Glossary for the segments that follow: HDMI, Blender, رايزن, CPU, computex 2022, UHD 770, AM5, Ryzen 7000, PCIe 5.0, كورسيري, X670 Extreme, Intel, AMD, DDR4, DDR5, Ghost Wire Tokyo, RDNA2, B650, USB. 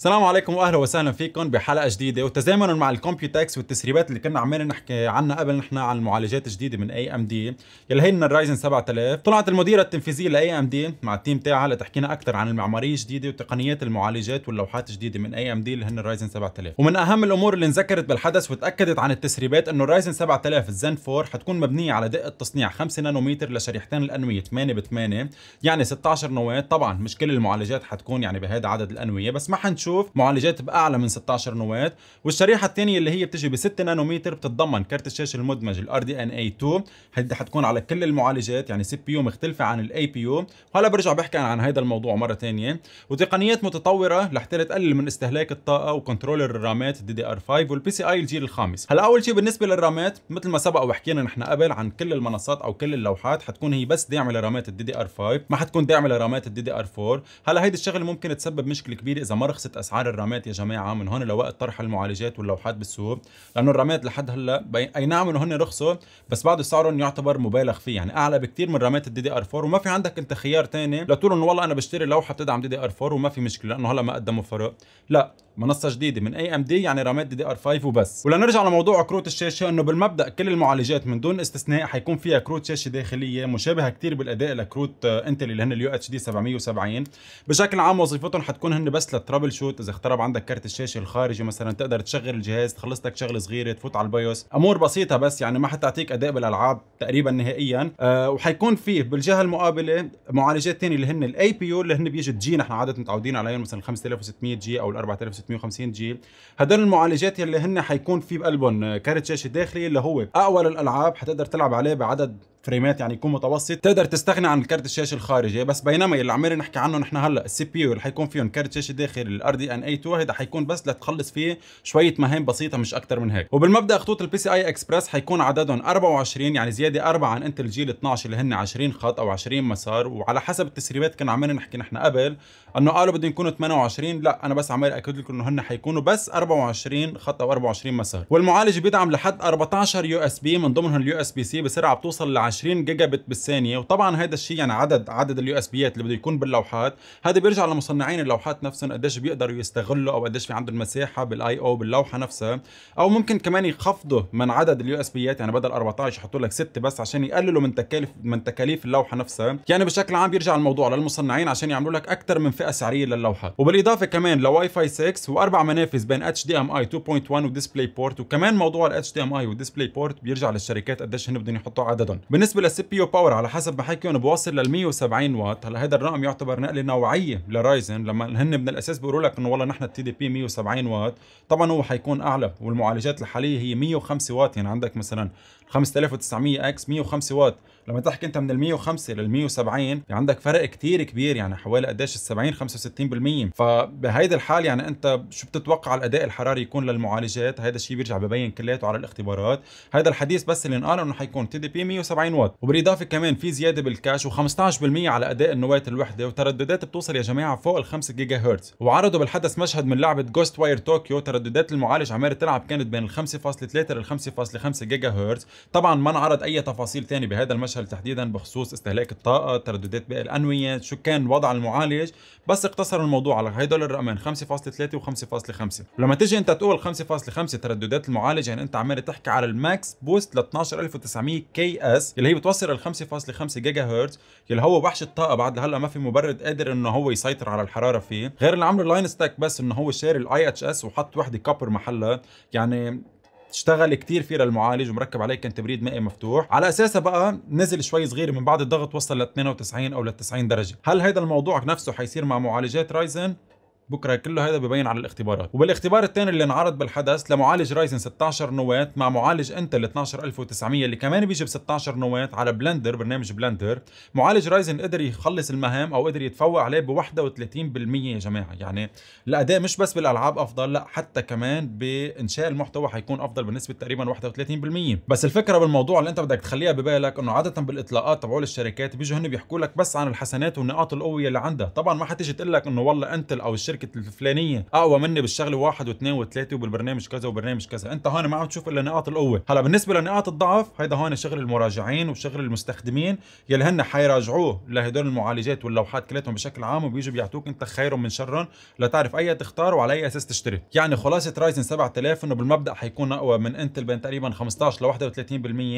السلام عليكم واهلا وسهلا فيكم بحلقه جديده وتزامنا مع الكمبيوتكس والتسريبات اللي كنا عمالين نحكي عنها قبل. نحن عن المعالجات الجديده من اي ام دي يلي هي الرايزن 7000. طلعت المديره التنفيذيه لاي ام دي مع التيم تاعها لتحكينا اكثر عن المعماريه الجديده وتقنيات المعالجات واللوحات الجديده من اي ام دي اللي هن الرايزن 7000. ومن اهم الامور اللي انذكرت بالحدث وتاكدت عن التسريبات انه الرايزن 7000 الزن 4 حتكون مبنيه على دقه تصنيع 5 نانومتر لشريحتين الانويه 8×8 يعني 16 نواه. طبعا مش كل المعالجات حتكون يعني بهذا عدد الانويه، بس ما حنشوف معالجات باعلى من 16 نواه. والشريحه الثانيه اللي هي بتجي ب 6 نانومتر بتتضمن كارت الشاشه المدمج ال RDN2 حتكون على كل المعالجات، يعني CPU مختلفه عن ال APU، وهلا برجع بحكي عن هذا الموضوع مره ثانيه. وتقنيات متطوره لحتى تقلل من استهلاك الطاقه، وكنترولر الرامات DDR5 والبي سي اي الجيل الخامس. هلا اول شيء بالنسبه للرامات، مثل ما سبق وحكينا نحن قبل عن كل المنصات او كل اللوحات حتكون هي بس داعمه لرامات ال DDR5، ما حتكون داعمه لرامات ال DDR4. هلا هيدي الشغله ممكن تسبب مشكله كبيره اذا ما رخصت اسعار الرامات يا جماعه من هون لوقت طرح المعالجات واللوحات بالسوق، لانه الرامات لحد هلا اي نعم انه هن رخصوا، بس بعده سعرهم يعتبر مبالغ فيه، يعني اعلى بكثير من رامات الدي دي ار 4. وما في عندك انت خيار ثاني لتقول انه والله انا بشتري لوحه بتدعم دي دي ار 4 وما في مشكله لانه هلا ما قدموا فرق. لا، منصه جديده من اي ام دي يعني رامات دي دي ار 5 وبس. ولنرجع لموضوع كروت الشاشه، انه بالمبدا كل المعالجات من دون استثناء حيكون فيها كروت شاشه داخليه مشابهه كثير بالاداء لكروت انتل اللي هن اليو اتش دي 770. بشكل عام وظيفتهم حتكون هن بس ترابل شوت، اذا اخترب عندك كارت الشاشه الخارجي مثلا تقدر تشغل الجهاز، تخلص لك شغله صغيره، تفوت على البيوس، امور بسيطه بس يعني ما حتعطيك اداء بالالعاب تقريبا نهائيا. وحيكون فيه بالجهه المقابله معالجات ثانيه اللي هن الاي بي يو اللي هن بيجوا جي، نحن عاده متعودين عليهم مثلا 5600 جي او ال 4650 جي. هدول المعالجات اللي هن حيكون في بقلبهم كارت شاشه داخلي اللي هو اقوى للالعاب، حتقدر تلعب عليه بعدد فريمات يعني يكون متوسط، تقدر تستغني عن الكارت الشاشه الخارجي. بس بينما اللي عمالين نحكي عنه نحن هلا السي بي يو اللي حيكون فيهم كارت شاشه داخلي ال RDNA2، هيدا حيكون بس لتخلص فيه شويه مهام بسيطه مش اكثر من هيك. وبالمبدا خطوط البي سي اي اكسبرس حيكون عددهم 24، يعني زياده 4 عن انتل جيل 12 اللي هن 20 خط او 20 مسار. وعلى حسب التسريبات كنا عمالين نحكي نحن قبل انه قالوا بدهم يكونوا 28، لا انا بس عمال اكد لكم انه هن حيكونوا بس 24 خط او 24 مسار. والمعالج بيدعم لحد 14 USB، من ضمنهم اليو اس بي سي بسرعه بتوصل ل 20 جيجا بت بالثانيه. وطبعا هذا الشيء يعني عدد اليو اس بيات اللي بده يكون باللوحات، هذا بيرجع لمصنعين اللوحات نفسهم قديش بيقدروا يستغلوا او قديش في عندهم مساحه بالاي او باللوحه نفسها، او ممكن كمان يخفضوا من عدد اليو اس بيات، يعني بدل 14 يحطوا لك 6 بس عشان يقللوا من تكاليف اللوحه نفسها. يعني بشكل عام بيرجع الموضوع للمصنعين عشان يعملوا لك اكثر من فئه سعريه للوحه. وبالاضافه كمان لواي فاي 6 واربع منافذ بين HDMI 2.1 وديسبلاي بورت. وكمان موضوع ال HDMI والديسبلاي بورت بيرجع للشركات قديش هن بدهم يحطوا عددهم. بالنسبه للسي بي يو باور على حسب ما حكيوا انه بوصل لل 170 واط. هلا هذا الرقم يعتبر نقله نوعيه لرايزن، لما هن من الاساس بيقولوا لك انه والله نحن التي دي بي 170 واط، طبعا هو حيكون اعلى. والمعالجات الحاليه هي 105 واط، يعني عندك مثلا 5900 اكس 105 واط. لما تحكي انت من ال 105 لل 170 يعني عندك فرق كثير كبير، يعني حوالي قديش ال 70 65%. فبهيدا الحال يعني انت شو بتتوقع الاداء الحراري يكون للمعالجات؟ هذا الشيء بيرجع ببين كلياته على الاختبارات. هذا الحديث بس اللي انقال انه حيكون تي دي بي 170 واط. وبالاضافه كمان في زياده بالكاش و15% على اداء النواه الوحده، وترددات بتوصل يا جماعه فوق ال 5 جيجا هرتز. وعرضوا بالحدث مشهد من لعبه جوست واير طوكيو، ترددات المعالج عماله تلعب كانت بين ال 5.3 لل 5.5 جيجا هرتز. طبعا ما انعرض اي تفاصيل ثانيه بهذا المشهد تحديدا بخصوص استهلاك الطاقه، ترددات باقي الانويه، شو كان وضع المعالج، بس اقتصروا الموضوع على هدول الرقمين 5.3 و5.5. ولما تيجي انت تقول 5.5 ترددات المعالج، يعني انت عمال تحكي على الماكس بوست ل 12900 كي اس اللي هي بتوصل ال 5.5 جيجا هرتز، اللي هو وحش الطاقه. بعد هلا ما في مبرد قادر انه هو يسيطر على الحراره فيه، غير اللي عمله لاين ستاك بس انه هو شاري الاي اتش اس وحط وحده كابر محلها، يعني اشتغل كتير فيه للمعالج ومركب عليه كان تبريد مائي مفتوح. على اساسها بقى نزل شوي صغير من بعد الضغط، وصل ل 98 او ل 90 درجه. هل هيدا الموضوع نفسه حيصير مع معالجات رايزن؟ بكره كله هذا ببين على الاختبارات. وبالاختبار الثاني اللي انعرض بالحدث لمعالج رايزن 16 نواه مع معالج انتل 12900 اللي كمان بيجي ب 16 نواه على بلندر، برنامج بلندر، معالج رايزن قدر يخلص المهام او قدر يتفوق عليه ب 31% يا جماعه. يعني الاداء مش بس بالالعاب افضل، لا حتى كمان بانشاء المحتوى حيكون افضل بنسبه تقريبا 31%. بس الفكره بالموضوع اللي انت بدك تخليها ببالك انه عاده بالاطلاقات تبعول الشركات بيجوا هن بيحكوا لك بس عن الحسنات والنقاط القويه اللي عندها. طبعا ما حتيجي تقول لك انه والله انتل او الشركه الشركه الفلانيه اقوى مني بالشغل واحد واثنين وثلاثه وبالبرنامج كذا وبرنامج كذا، انت هون ما عم تشوف الا نقاط القوه. هلا بالنسبه لنقاط الضعف هيدا هون شغل المراجعين وشغل المستخدمين يلي هن حيراجعوه لهدول المعالجات واللوحات كلياتهم بشكل عام، وبيجوا بيعطوك انت خيرهم من شرهم لتعرف اي تختار وعلى اي اساس تشتري. يعني خلاصه رايزن 7000 انه بالمبدا حيكون اقوى من انتل بين تقريبا 15 ل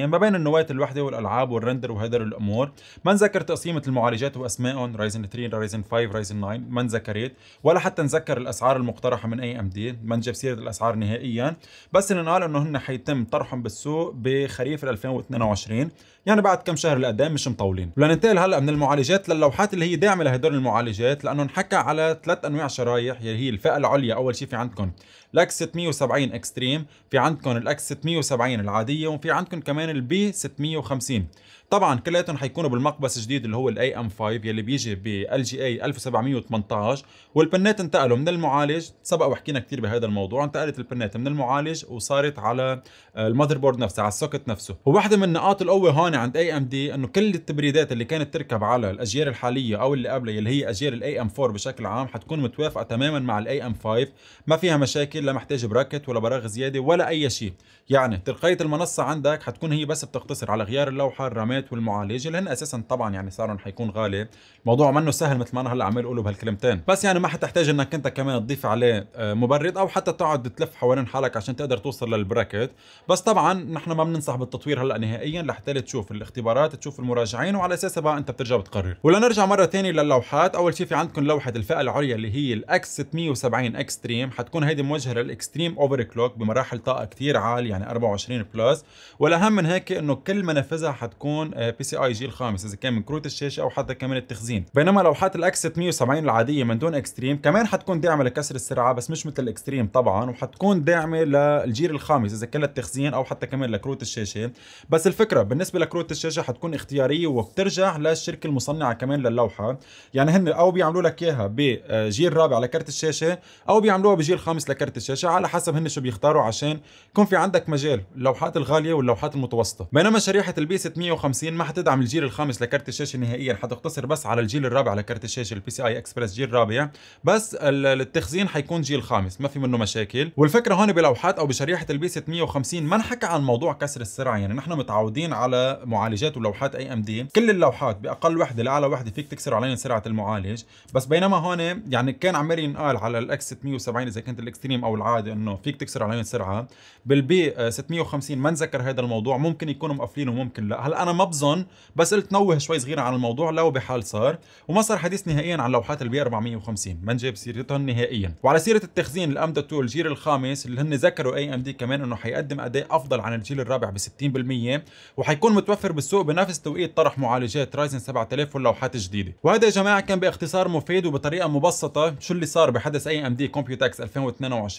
31% ما بين النواه الوحده والالعاب والرندر وهدول الامور. ما نذكر تقسيمه المعالجات واسمائهم، رايزن 3 رايزن 5 رايزن 9 ما نذكرت، ولا حتى نذكر الاسعار المقترحه من اي ام دي، ما نجيب سيره الاسعار نهائيا، بس نقال انه هن حيتم طرحهم بالسوق بخريف 2022 يعني بعد كم شهر لقدام مش مطولين. ولننتقل هلا من المعالجات للوحات اللي هي داعمه لهدول المعالجات، لانه انحكى على ثلاث انواع شرايح يلي هي الفئه العليا. اول شيء في عندكم الاكس 670 اكستريم، في عندكم الاكس 670 العاديه، وفي عندكم كمان البي 650. طبعا كلياتهم حيكونوا بالمقبس الجديد اللي هو الاي ام 5 يلي بيجي بال جي اي 1718، والبنات انتقلوا من المعالج، سبق وحكينا كثير بهذا الموضوع، انتقلت البنات من المعالج وصارت على المذر بورد نفسها، على السوكت نفسه. وواحده من نقاط القوه هون عند اي ام دي انه كل التبريدات اللي كانت تركب على الاجيال الحاليه او اللي قبلها اللي هي اجيال الاي ام 4 بشكل عام حتكون متوافقه تماما مع الاي ام 5، ما فيها مشاكل، لا محتاج براكت ولا براغ زياده ولا اي شيء. يعني ترقيه المنصه عندك حتكون هي بس بتقتصر على غيار اللوحه، الرامات، والمعالج اللي هن اساسا طبعا يعني سعرهم حيكون غالي. الموضوع منه سهل مثل ما انا هلا عم اقوله بهالكلمتين، بس يعني ما حتحتاج انك انت كمان تضيف عليه مبرد او حتى تقعد تلف حوالين حالك عشان تقدر توصل للبراكت. بس طبعا نحن ما بننصح بالتطوير هلا نهائيا لحتى تشوف الاختبارات، تشوف المراجعين، وعلى اساسها بقى انت بترجع بتقرر. ولنرجع مره ثانيه للوحات، اول شيء في عندكم لوحه الفئه العليا اللي هي الاكس 670 اكستريم، حتكون هيدي موجهه للاكستريم اوفر كلوك بمراحل طاقه كثير عاليه يعني 24 بلس، والاهم من هيك انه كل منافذها حتكون بي سي اي جيل خامس اذا كان من كروت الشاشه او حتى كمان التخزين. بينما لوحات الاكس 670 العاديه من دون اكستريم كمان حتكون داعمه لكسر السرعه بس مش مثل الاكستريم طبعا، وحتكون داعمه للجيل الخامس اذا كان للتخزين او حتى كمان لكروت الشاشه. بس الفكره بالنسبه لكروت الشاشه حتكون اختياريه وبترجع للشركه المصنعه كمان للوحه، يعني هن او بيعملوا لك اياها بجيل رابع لكرت الشاشه او بيعملوها بجيل خامس لكرت الشاشه، على حسب هن شو بيختاروا عشان يكون في عندك مجال اللوحات الغاليه واللوحات المتوسطه. بينما شريحه البي 650 ما حتدعم الجيل الخامس لكرت الشاشه نهائيا، حتقتصر بس على الجيل الرابع لكرت الشاشه البي سي اي اكسبرس جيل رابع، بس التخزين حيكون جيل خامس ما في منه مشاكل. والفكره هون بلوحات او بشريحه البي 650 ما نحكى عن موضوع كسر السرعه، يعني نحن متعودين على معالجات ولوحات اي ام دي كل اللوحات باقل وحده لاعلى وحده فيك تكسر عليهم سرعه المعالج. بس بينما هون يعني كان عمال ينقال على الاكس 670 اذا كانت الاكستريم او العادي انه فيك تكسر عليهم سرعه، بالبي 650 ما نذكر هذا الموضوع، ممكن يكونوا مقفلين وممكن لا، هلا انا ما بظن، بس قلت نوه شوي صغيره عن الموضوع لو بحال صار. وما صار حديث نهائيا عن لوحات البي 450 ما نجيب سيرتهم نهائيا. وعلى سيره التخزين الام دوت الجيل الخامس اللي هن ذكروا اي ام دي كمان انه حيقدم اداء افضل عن الجيل الرابع ب 60%، وحيكون متوفر بالسوق بنفس توقيت طرح معالجات رايزن 7000 واللوحات الجديده. وهذا يا جماعه كان باختصار مفيد وبطريقه مبسطه شو اللي صار بحدث اي ام دي كومبيوتكس 2022،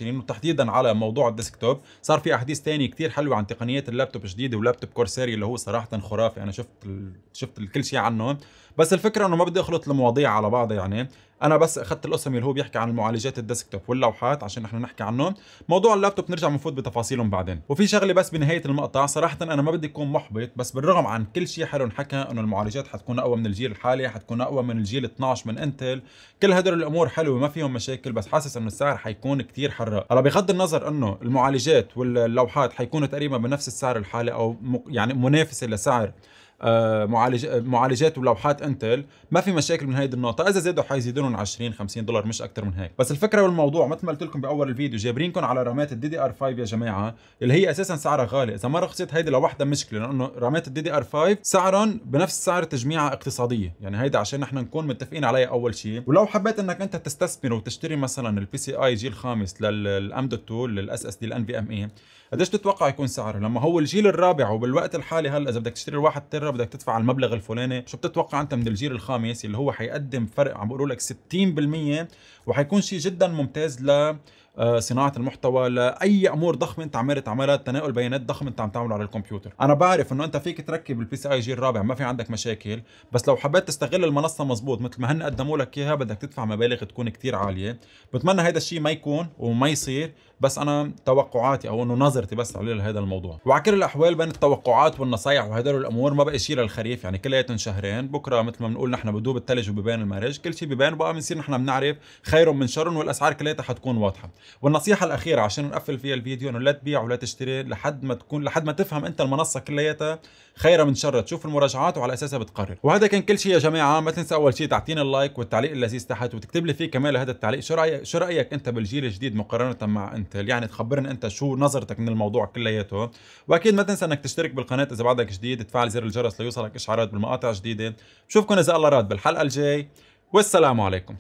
وتحديدا على موضوع الديسكتوب. صار في احداث ثانيه كثير حلوه عن تقنيات اللابتوب الجديده ولابتوب كورسيري اللي هو صراحه خرافي، انا شفت كل شيء عنه. بس الفكره انه ما بدي اخلط المواضيع على بعضها، يعني انا بس اخذت القسم اللي هو بيحكي عن المعالجات الديسكتوب واللوحات عشان نحن نحكي عنهم، موضوع اللابتوب نرجع بنفوت بتفاصيلهم بعدين. وفي شغله بس بنهايه المقطع، صراحه انا ما بدي اكون محبط، بس بالرغم عن كل شيء حلو انحكى انه المعالجات حتكون اقوى من الجيل الحالي، حتكون اقوى من الجيل 12 من انتل، كل هدول الامور حلوه ما فيهم مشاكل، بس حاسس انه السعر حيكون كثير حراق. هلا بغض النظر انه المعالجات واللوحات حيكونوا تقريبا بنفس السعر الحالي او يعني منافسه لسعر معالجات ولوحات انتل، ما في مشاكل من هيدي النقطه، اذا زادوا حيزيدونهم 20-50 دولار مش اكثر من هيك. بس الفكره والموضوع مثل ما قلت لكم باول الفيديو جايبينكم على رامات الدي دي ار 5 يا جماعه اللي هي اساسا سعرها غالي، اذا ما رخصت هيدي لوحدها مشكله، لانه رامات الدي دي ار 5 سعرهم بنفس سعر تجميعها اقتصاديه، يعني هيدا عشان نحن نكون متفقين عليها اول شيء. ولو حبيت انك انت تستثمر وتشتري مثلا البي سي اي جيل خامس للام دوت 2 للاس اس دي الان في ام اي، قديش تتوقع يكون سعره لما هو الجيل الرابع وبالوقت الحالي؟ هلا اذا بدك تشتري الواحد تيرا بدك تدفع على المبلغ الفلاني، شو بتتوقع انت من الجيل الخامس اللي هو حيقدم فرق عم بقولوا لك 60%، وحيكون شيء جدا ممتاز ل صناعه المحتوى، لاي امور ضخمه انت عمال تعملها، تناول بيانات ضخم انت عم تعمله على الكمبيوتر. انا بعرف انه انت فيك تركب البي سي اي جيل رابع ما في عندك مشاكل، بس لو حبيت تستغل المنصه مزبوط مثل ما هن قدموا لك اياها بدك تدفع مبالغ تكون كثير عاليه. بتمنى هذا الشيء ما يكون وما يصير، بس انا توقعاتي او انه نظرتي بس على لهذا الموضوع. وعلى كل الاحوال بين التوقعات والنصايح وهدول الامور ما بقى شيء للخريف، يعني كلياتهم شهرين، بكره مثل ما بنقول نحن بدوب الثلج وبيبان المرج، كل شيء بيبان، بقى بنصير نحن بنعرف خير من شر، والاسعار كلياتها حتكون واضحه. والنصيحه الاخيره عشان نقفل فيها الفيديو، انه لا تبيع ولا تشتري لحد ما تفهم انت المنصه كلياتها خير من شر، تشوف المراجعات وعلى اساسها بتقرر. وهذا كان كل شيء يا جماعه. ما تنسى اول شيء تعطيني اللايك والتعليق اللذيذ تحت، وتكتب لي فيه كمان هذا التعليق شو رايك انت بالجيل الجديد مقارنه مع انتل، يعني تخبرني انت شو نظرتك من الموضوع كلياته. واكيد ما تنسى انك تشترك بالقناه اذا بعدك جديد، تفعل زر الجرس ليوصلك اشعارات بالمقاطع الجديده. بشوفكم اذا الله راد بالحلقه الجاي، والسلام عليكم.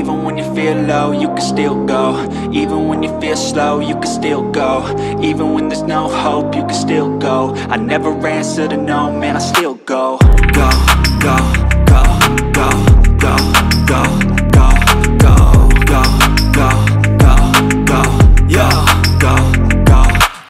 Even when you feel low, you can still go. Even when you feel slow, you can still go. Even when there's no hope, you can still go. I never answer to no, man, I still go. Go, go.